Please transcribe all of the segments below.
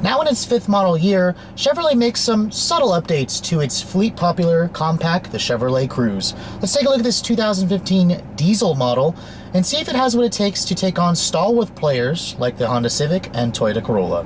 Now in its fifth model year, Chevrolet makes some subtle updates to its fleet-popular compact, the Chevrolet Cruze. Let's take a look at this 2015 diesel model and see if it has what it takes to take on stalwart players like the Honda Civic and Toyota Corolla.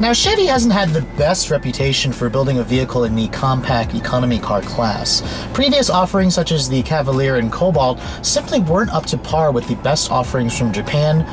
Now, Chevy hasn't had the best reputation for building a vehicle in the compact economy car class. Previous offerings such as the Cavalier and Cobalt simply weren't up to par with the best offerings from Japan,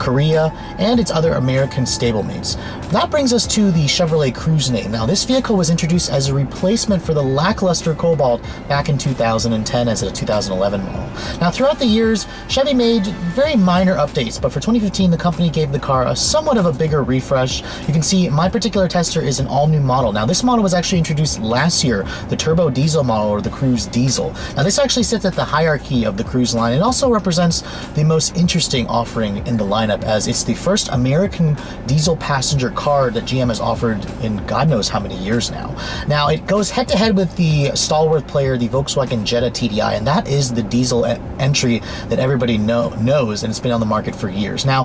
Korea, and its other American stablemates. That brings us to the Chevrolet Cruze name. Now, this vehicle was introduced as a replacement for the lackluster Cobalt back in 2010 as a 2011 model. Now, throughout the years, Chevy made very minor updates, but for 2015, the company gave the car a somewhat of a bigger refresh. You can see my particular tester is an all-new model. Now, this model was actually introduced last year, the turbo diesel model, or the Cruze Diesel. Now, this actually sits at the hierarchy of the Cruze line. It also represents the most interesting offering in the lineup, as it's the first American diesel passenger car that GM has offered in God knows how many years now. Now, it goes head-to-head with the stalwart player, the Volkswagen Jetta TDI, and that is the diesel entry that everybody knows, and it's been on the market for years. Now,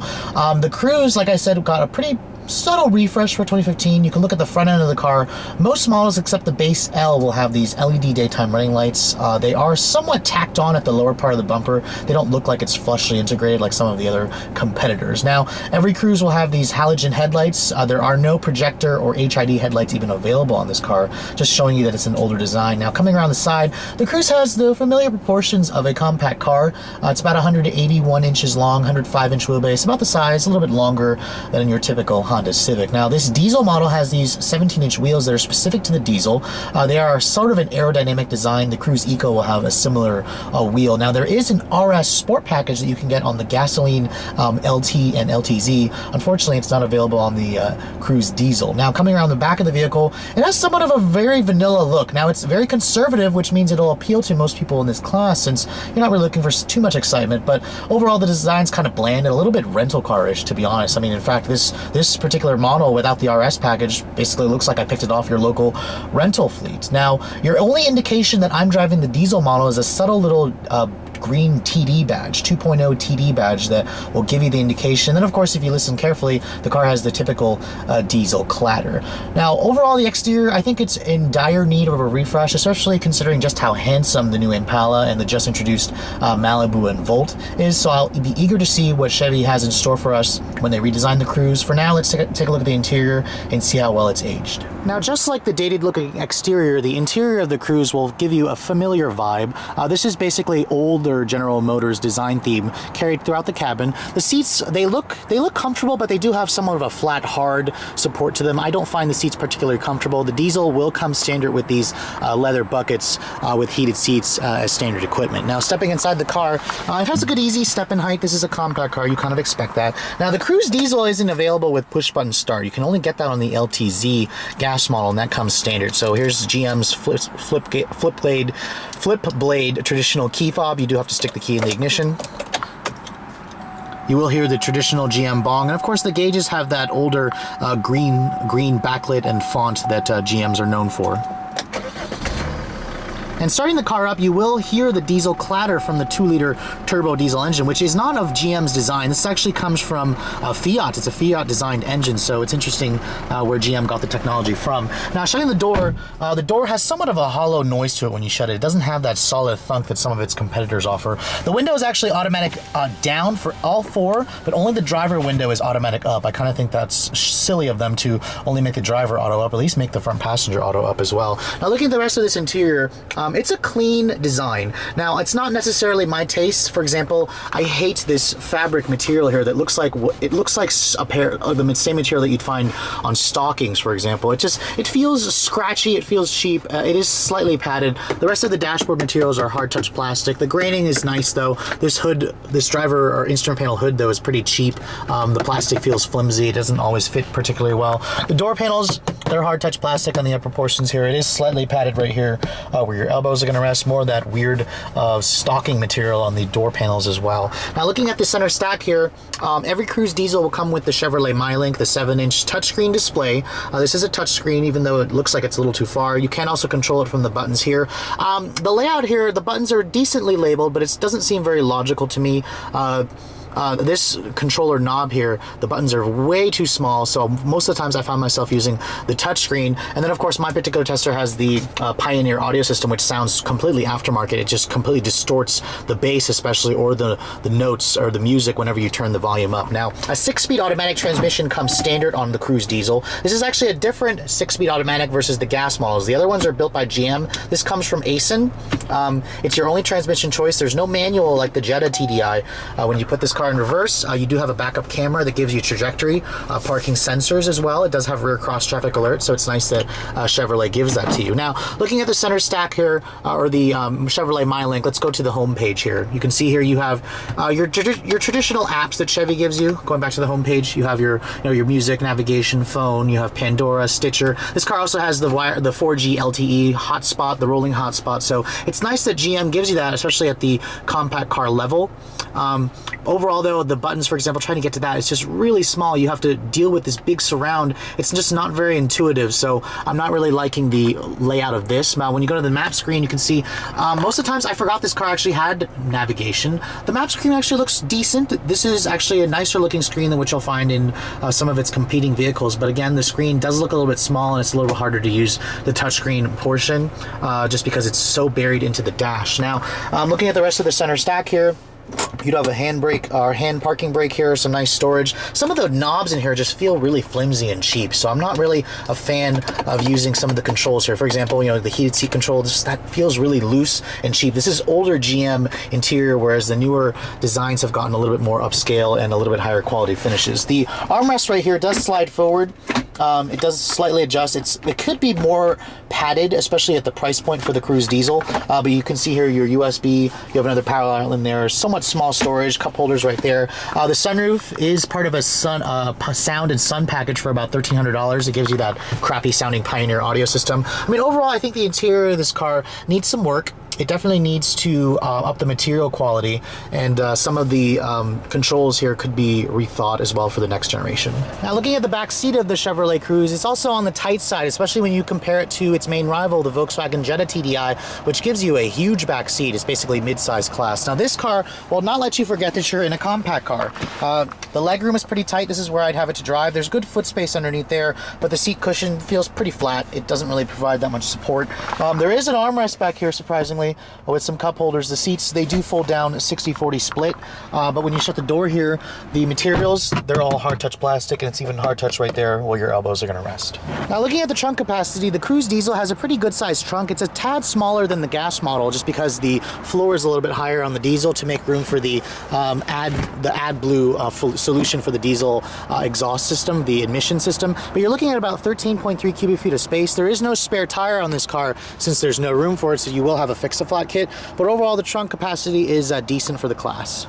the Cruze, like I said, got a pretty subtle refresh for 2015. You can look at the front end of the car. Most models except the base L will have these LED daytime running lights. They are somewhat tacked on at the lower part of the bumper. They don't look like it's flushly integrated like some of the other competitors. Now, every Cruze will have these halogen headlights. There are no projector or HID headlights even available on this car, just showing you that it's an older design. Now, coming around the side, the Cruze has the familiar proportions of a compact car. It's about 181 inches long, 105-inch wheelbase, about the size, a little bit longer than your typical Honda Civic. Now, this diesel model has these 17-inch wheels that are specific to the diesel. They are sort of an aerodynamic design. The Cruze Eco will have a similar wheel. Now, there is an RS Sport package that you can get on the gasoline LT and LTZ. Unfortunately, it's not available on the Cruze Diesel. Now, coming around the back of the vehicle, it has somewhat of a very vanilla look. Now, it's very conservative, which means it'll appeal to most people in this class, since you're not really looking for too much excitement. But overall, the design's kind of bland and a little bit rental car-ish, to be honest. I mean, in fact, this particular model without the RS package basically looks like I picked it off your local rental fleet. Now, your only indication that I'm driving the diesel model is a subtle little green TD badge, 2.0 TD badge, that will give you the indication. Then, of course, if you listen carefully, the car has the typical diesel clatter. Now, overall, the exterior, I think it's in dire need of a refresh, especially considering just how handsome the new Impala and the just introduced Malibu and Volt is. So I'll be eager to see what Chevy has in store for us when they redesign the Cruze. For now, let's take a look at the interior and see how well it's aged. Now, just like the dated looking exterior, the interior of the Cruze will give you a familiar vibe. This is basically old General Motors design theme carried throughout the cabin. The seats, they look comfortable, but they do have somewhat of a flat, hard support to them. I don't find the seats particularly comfortable. The diesel will come standard with these leather buckets with heated seats as standard equipment. Now, stepping inside the car, it has a good easy step in height. This is a compact car. You kind of expect that. Now, the Cruze Diesel isn't available with push-button start. You can only get that on the LTZ gas model, and that comes standard. So here's GM's flip blade traditional key fob. You do have to stick the key in the ignition. You will hear the traditional GM bong, and of course the gauges have that older green backlit and font that GMs are known for. And starting the car up, you will hear the diesel clatter from the 2-liter turbo diesel engine, which is not of GM's design. This actually comes from Fiat. It's a Fiat-designed engine, so it's interesting where GM got the technology from. Now, shutting the door has somewhat of a hollow noise to it when you shut it. It doesn't have that solid thunk that some of its competitors offer. The window is actually automatic down for all four, but only the driver window is automatic up. I kind of think that's silly of them to only make the driver auto up, at least make the front passenger auto up as well. Now, looking at the rest of this interior, It's a clean design. Now, it's not necessarily my taste. For example, I hate this fabric material here that looks like a pair of the same material that you'd find on stockings, for example. It feels scratchy. It feels cheap. It is slightly padded. The rest of the dashboard materials are hard touch plastic. The graining is nice though. This hood, this driver or instrument panel hood though, is pretty cheap. The plastic feels flimsy. It doesn't always fit particularly well. The door panels, they're hard touch plastic on the upper portions here. It is slightly padded right here where your elbows are going to rest. More of that weird stocking material on the door panels as well. Now looking at the center stack here, every Cruze diesel will come with the Chevrolet MyLink, the 7-inch touchscreen display. This is a touchscreen, even though it looks like it's a little too far. You can also control it from the buttons here. The layout here, the buttons are decently labeled, but it doesn't seem very logical to me. This controller knob here, the buttons are way too small, so most of the times I found myself using the touchscreen. And then of course my particular tester has the Pioneer audio system, which sounds completely aftermarket. It just completely distorts the bass especially, or the notes or the music whenever you turn the volume up. Now a 6-speed automatic transmission comes standard on the Cruze diesel. This is actually a different 6-speed automatic versus the gas models. The other ones are built by GM. This comes from Aisin. It's your only transmission choice. There's no manual like the Jetta TDI. When you put this car in reverse, you do have a backup camera that gives you trajectory, parking sensors as well. It does have rear cross traffic alert, so it's nice that Chevrolet gives that to you. Now looking at the center stack here, or the Chevrolet MyLink, let's go to the home page here. You can see here you have your traditional apps that Chevy gives you. Going back to the home page, you have your, you know, your music, navigation, phone, you have Pandora, Stitcher. This car also has the 4G LTE hotspot, the rolling hotspot, so it's nice that GM gives you that, especially at the compact car level. Overall though, the buttons, for example, trying to get to that, it's just really small. You have to deal with this big surround. It's just not very intuitive, so I'm not really liking the layout of this. Now when you go to the map screen, you can see most of the times I forgot this car actually had navigation. The map screen actually looks decent. This is actually a nicer looking screen than what you'll find in some of its competing vehicles, but again, the screen does look a little bit small and it's a little harder to use the touchscreen portion just because it's so buried into the dash. Now looking at the rest of the center stack here, you'd have a handbrake or hand parking brake here, some nice storage. Some of the knobs in here just feel really flimsy and cheap, so I'm not really a fan of using some of the controls here. For example, you know, the heated seat control, just that feels really loose and cheap. This is older GM interior, whereas the newer designs have gotten a little bit more upscale and a little bit higher quality finishes. The armrest right here does slide forward. It does slightly adjust. It could be more padded, especially at the price point for the Cruze diesel, but you can see here your USB, you have another power outlet there, somewhat small storage, cup holders right there. The sunroof is part of a sound and sun package for about $1,300. It gives you that crappy sounding Pioneer audio system. I mean, overall, I think the interior of this car needs some work. It definitely needs to up the material quality, and some of the controls here could be rethought as well for the next generation. Now looking at the back seat of the Chevrolet Cruze, it's also on the tight side, especially when you compare it to its main rival, the Volkswagen Jetta TDI, which gives you a huge back seat. It's basically mid-size class. Now this car will not let you forget that you're in a compact car. The legroom is pretty tight. This is where I'd have it to drive. There's good foot space underneath there, but the seat cushion feels pretty flat. It doesn't really provide that much support. There is an armrest back here, surprisingly, with some cup holders. The seats, they do fold down 60-40 split, but when you shut the door here, the materials, they're all hard touch plastic, and it's even hard touch right there where your elbows are going to rest. Now looking at the trunk capacity, the Cruze diesel has a pretty good sized trunk. It's a tad smaller than the gas model just because the floor is a little bit higher on the diesel to make room for the AdBlue solution for the diesel exhaust system, the ignition system, but you're looking at about 13.3 cubic feet of space. There is no spare tire on this car since there's no room for it, so you will have a fixed a flat kit, but overall the trunk capacity is decent for the class.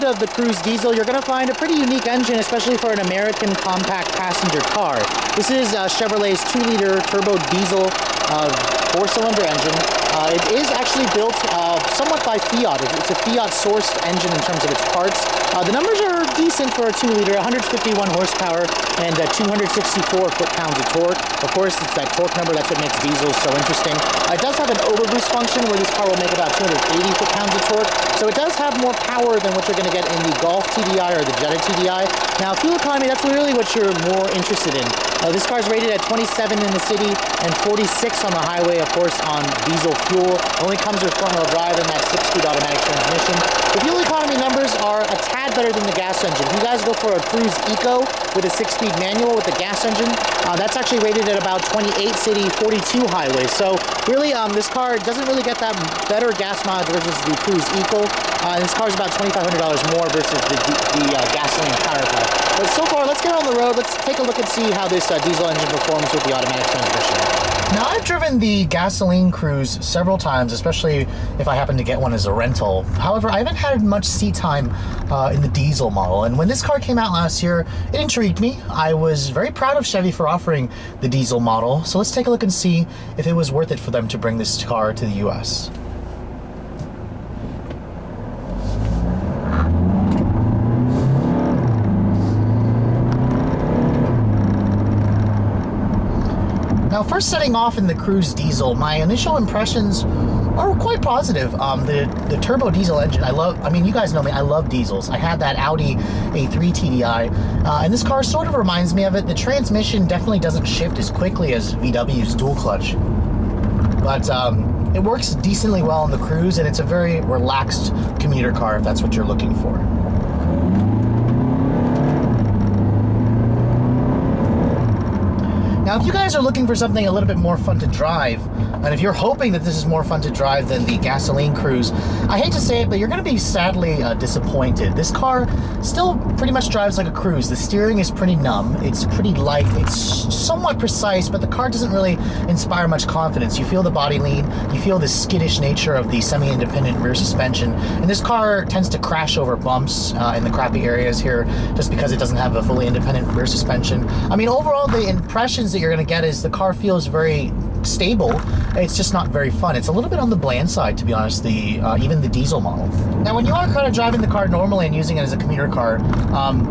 Of the Cruze diesel, you're going to find a pretty unique engine, especially for an American compact passenger car. This is Chevrolet's 2-liter turbo diesel 4-cylinder engine. It is actually built somewhat by Fiat. It's a Fiat-sourced engine in terms of its parts. The numbers are decent for a 2-liter, 151 horsepower and 264 foot-pounds of torque. Of course, it's that torque number, that's what makes diesels so interesting. It does have an overboost function where this car will make about 280 foot-pounds of torque. So it does have more power than what you're going to get in the Golf TDI or the Jetta TDI. Now, fuel economy, that's really what you're more interested in. This car's rated at 27 in the city and 46 on the highway, of course, on diesel fuel. Only comes with front-wheel drive and that 6-speed automatic transmission. The fuel economy numbers are a tad better than the gas engine. If you guys go for a Cruze Eco with a 6-speed manual with the gas engine, that's actually rated at about 28 city, 42 highway. So really, this car doesn't really get that better gas mileage versus the Cruze Eco. This car is about $2,500 more versus the gasoline power pack. But so far, let's get on the road. Let's take a look and see how this diesel engine performs with the automatic transmission. Now, I've driven the gasoline Cruze several times, especially if I happen to get one as a rental. However, I haven't had much seat time in the diesel model, and when this car came out last year, it intrigued me. I was very proud of Chevy for offering the diesel model, so let's take a look and see if it was worth it for them to bring this car to the US. Now, first setting off in the Cruze diesel, my initial impressions are quite positive. The turbo diesel engine, I mean, you guys know me, I love diesels. I had that Audi A3 TDI, and this car sort of reminds me of it. The transmission definitely doesn't shift as quickly as VW's dual clutch, but it works decently well in the Cruze, and it's a very relaxed commuter car if that's what you're looking for. Now, if you guys are looking for something a little bit more fun to drive, and if you're hoping that this is more fun to drive than the gasoline Cruze, I hate to say it, but you're going to be sadly disappointed. This car still pretty much drives like a Cruze. The steering is pretty numb, it's pretty light, it's somewhat precise, but the car doesn't really inspire much confidence. You feel the body lean, you feel the skittish nature of the semi-independent rear suspension, and this car tends to crash over bumps in the crappy areas here just because it doesn't have a fully independent rear suspension. I mean, overall, the impressions that you're going to get is the car feels very stable. It's just not very fun. It's a little bit on the bland side, to be honest, even the diesel model. Now, when you are kind of driving the car normally and using it as a commuter car,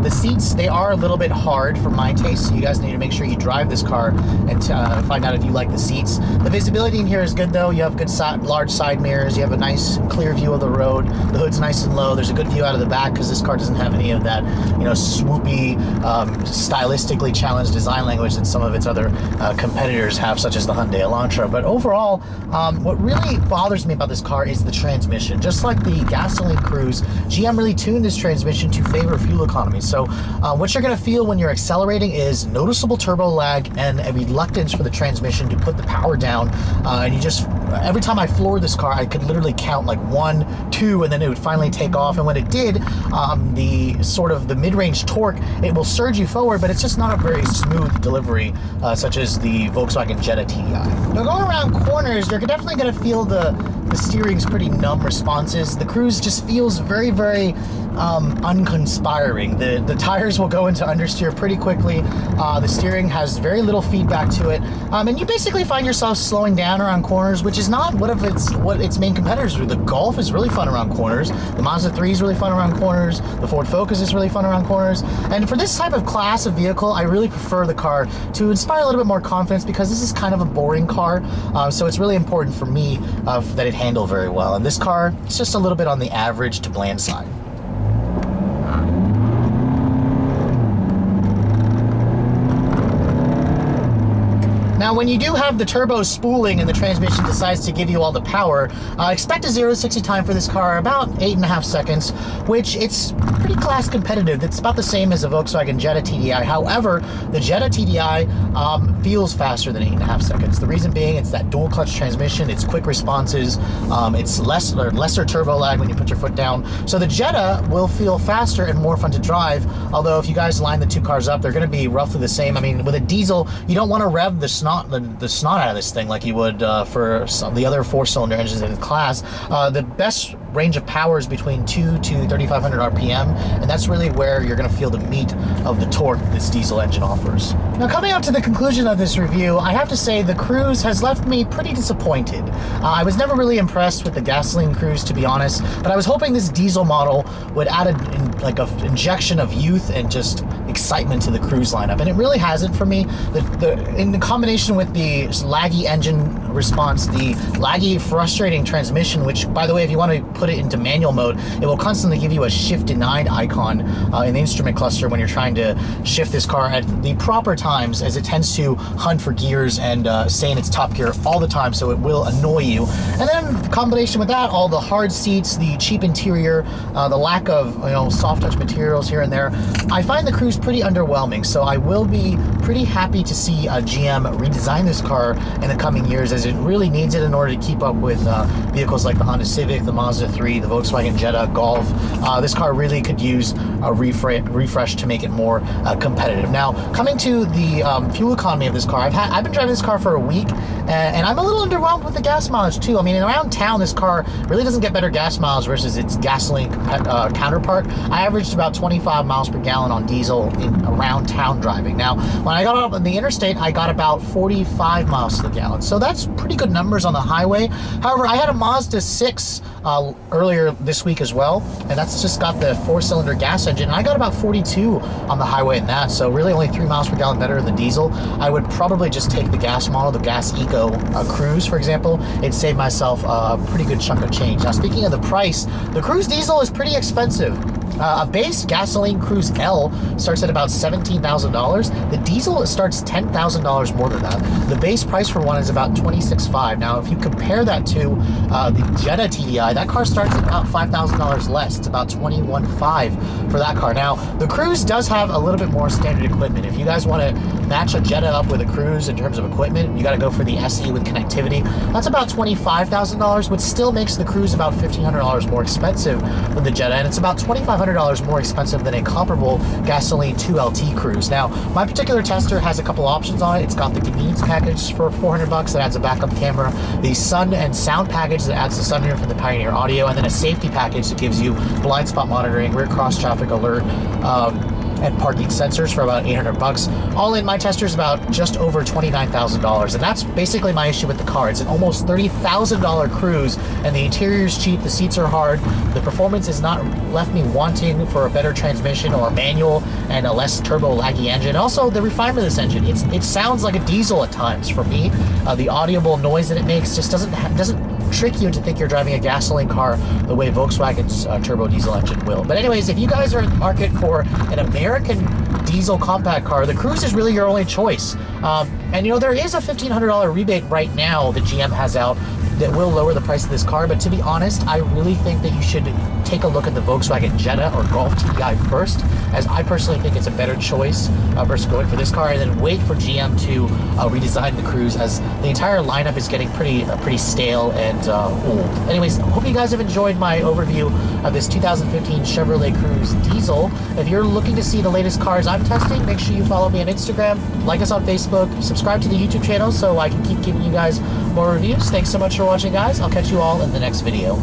the seats, they are a little bit hard for my taste, so you guys need to make sure you drive this car and find out if you like the seats. The visibility in here is good, though. You have good large side mirrors. You have a nice clear view of the road. The hood's nice and low. There's a good view out of the back because this car doesn't have any of that, you know, swoopy, stylistically challenged design language that some of its other competitors have, such as the Hyundai Elantra. But overall, what really bothers me about this car is the transmission. Just like the gasoline Cruze, GM really tuned this transmission to favor fuel economy. So what you're going to feel when you're accelerating is noticeable turbo lag and a reluctance for the transmission to put the power down. And you just, every time I floored this car, I could literally count like 1, 2, and then it would finally take off. And when it did, the sort of the mid-range torque, it will surge you forward, but it's just not a very smooth delivery, such as the Volkswagen Jetta TDI. Now, going around corners, you're definitely going to feel the steering's pretty numb responses. The Cruze just feels very, very unconspiring. The tires will go into understeer pretty quickly. The steering has very little feedback to it, and you basically find yourself slowing down around corners, which is not what its main competitors do. The Golf is really fun around corners. The Mazda 3 is really fun around corners. The Ford Focus is really fun around corners. And for this type of class of vehicle, I really prefer the car to inspire a little bit more confidence because this is kind of a boring car. So it's really important for me that it handle very well. And this car, it's just a little bit on the average to bland side. Now, when you do have the turbo spooling and the transmission decides to give you all the power, expect a 0-60 time for this car, about 8.5 seconds, which it's pretty class competitive. It's about the same as the Volkswagen Jetta TDI. However, the Jetta TDI feels faster than 8.5 seconds. The reason being, it's that dual clutch transmission, it's quick responses, it's lesser turbo lag when you put your foot down. So the Jetta will feel faster and more fun to drive, although if you guys line the two cars up, they're going to be roughly the same. I mean, with a diesel, you don't want to rev the snot the snot out of this thing like you would for some, the other four-cylinder engines in the class. The best range of power is between 2 to 3,500 RPM, and that's really where you're going to feel the meat of the torque that this diesel engine offers. Now, coming out to the conclusion of this review, I have to say the Cruze has left me pretty disappointed. I was never really impressed with the gasoline Cruze, to be honest, but I was hoping this diesel model would add an injection of youth and just excitement to the Cruze lineup, and it really hasn't for me. In combination with the laggy engine response, the laggy, frustrating transmission, which, by the way, if you want to put it into manual mode, it will constantly give you a shift denied icon in the instrument cluster when you're trying to shift this car at the proper times, as it tends to hunt for gears and stay in its top gear all the time, so it will annoy you. And then in combination with that, all the hard seats, the cheap interior, the lack of soft touch materials here and there, I find the Cruze pretty underwhelming. So I will be pretty happy to see GM redesign this car in the coming years, as it really needs it in order to keep up with vehicles like the Honda Civic, the Mazda 3, the Volkswagen Jetta, Golf. This car really could use a refresh to make it more competitive. Now, coming to the fuel economy of this car, I've been driving this car for a week, and I'm a little underwhelmed with the gas mileage too. I mean, around town, this car really doesn't get better gas miles versus its gasoline counterpart. I averaged about 25 miles per gallon on diesel in around town driving. Now, when I got up on the interstate, I got about 45 miles to the gallon. So that's pretty good numbers on the highway. However, I had a Mazda 6 earlier this week as well, and that's just got the four-cylinder gas engine, and I got about 42 on the highway in that, so really only 3 miles per gallon better than the diesel. I would probably just take the gas model, the gas eco Cruze, for example, and save myself a pretty good chunk of change. Now, speaking of the price, the Cruze diesel is pretty expensive. A base gasoline Cruze L starts at about $17,000. The diesel starts $10,000 more than that. The base price for one is about $26,500. Now, if you compare that to the Jetta TDI, that car starts at about $5,000 less. It's about $21,500 for that car. Now, the Cruze does have a little bit more standard equipment. If you guys want to match a Jetta up with a Cruze in terms of equipment, you got to go for the SE with connectivity. That's about $25,000, which still makes the Cruze about $1,500 more expensive than the Jetta, and it's about $2,500 more expensive than a comparable gasoline 2LT Cruze. Now, my particular tester has a couple options on it. It's got the convenience package for $400 that adds a backup camera, the sun and sound package that adds the sunroof and the Pioneer audio, and then a safety package that gives you blind spot monitoring, rear cross traffic alert, and parking sensors for about $800. All in, my tester's about just over $29,000, and that's basically my issue with the car. It's an almost $30,000 Cruze, and the interior's cheap, the seats are hard, the performance has not left me wanting for a better transmission or a manual and a less turbo-laggy engine. Also, the refinement of this engine, it sounds like a diesel at times for me. The audible noise that it makes just doesn't trick you to think you're driving a gasoline car the way Volkswagen's turbo diesel engine will. But anyways, if you guys are in the market for an American diesel compact car, the Cruze is really your only choice. And there is a $1,500 rebate right now that GM has out that will lower the price of this car, but to be honest, I really think that you should take a look at the Volkswagen Jetta or Golf TDI first, as I personally think it's a better choice versus going for this car, and then wait for GM to redesign the Cruze, as the entire lineup is getting pretty stale and old. Anyways, hope you guys have enjoyed my overview of this 2015 Chevrolet Cruze diesel. If you're looking to see the latest cars I'm testing, make sure you follow me on Instagram, like us on Facebook, subscribe to the YouTube channel so I can keep giving you guys more reviews. Thanks so much for watching, guys. I'll catch you all in the next video.